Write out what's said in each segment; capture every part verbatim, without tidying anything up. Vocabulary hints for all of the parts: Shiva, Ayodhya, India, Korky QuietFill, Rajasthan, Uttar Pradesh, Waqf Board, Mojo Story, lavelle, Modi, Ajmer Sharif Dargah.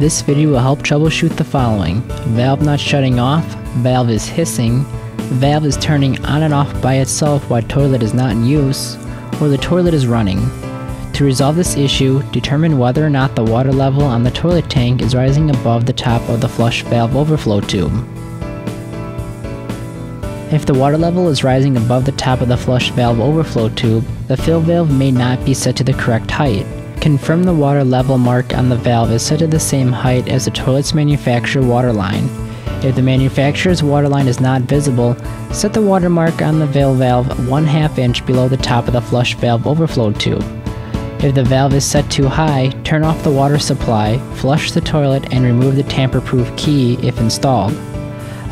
This video will help troubleshoot the following: valve not shutting off, valve is hissing, valve is turning on and off by itself while toilet is not in use, or the toilet is running. To resolve this issue, determine whether or not the water level on the toilet tank is rising above the top of the flush valve overflow tube. If the water level is rising above the top of the flush valve overflow tube, the fill valve may not be set to the correct height. Confirm the water level mark on the valve is set to the same height as the toilet's manufacturer water line. If the manufacturer's water line is not visible, set the water mark on the fill valve one half inch below the top of the flush valve overflow tube. If the valve is set too high, turn off the water supply, flush the toilet, and remove the tamper-proof key if installed.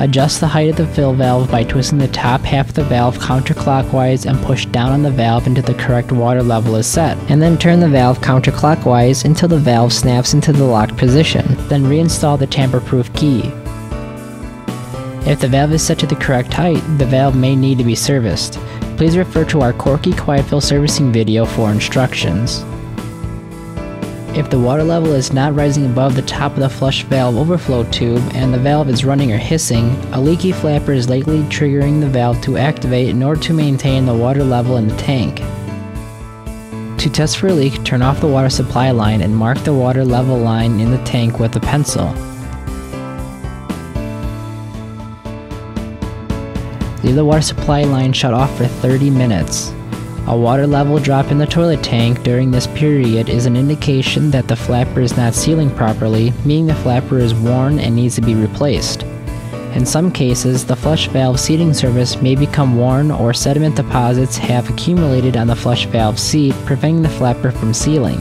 Adjust the height of the fill valve by twisting the top half of the valve counterclockwise and push down on the valve until the correct water level is set, and then turn the valve counterclockwise until the valve snaps into the locked position, then reinstall the tamper-proof key. If the valve is set to the correct height, the valve may need to be serviced. Please refer to our Korky QuietFill servicing video for instructions. If the water level is not rising above the top of the flush valve overflow tube and the valve is running or hissing, a leaky flapper is likely triggering the valve to activate in order to maintain the water level in the tank. To test for a leak, turn off the water supply line and mark the water level line in the tank with a pencil. Leave the water supply line shut off for thirty minutes. A water level drop in the toilet tank during this period is an indication that the flapper is not sealing properly, meaning the flapper is worn and needs to be replaced. In some cases, the flush valve seating surface may become worn or sediment deposits have accumulated on the flush valve seat, preventing the flapper from sealing.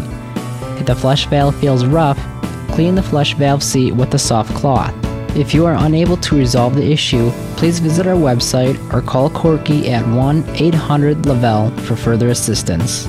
If the flush valve feels rough, clean the flush valve seat with a soft cloth. If you are unable to resolve the issue, please visit our website or call Korky at one eight hundred LAVEL for further assistance.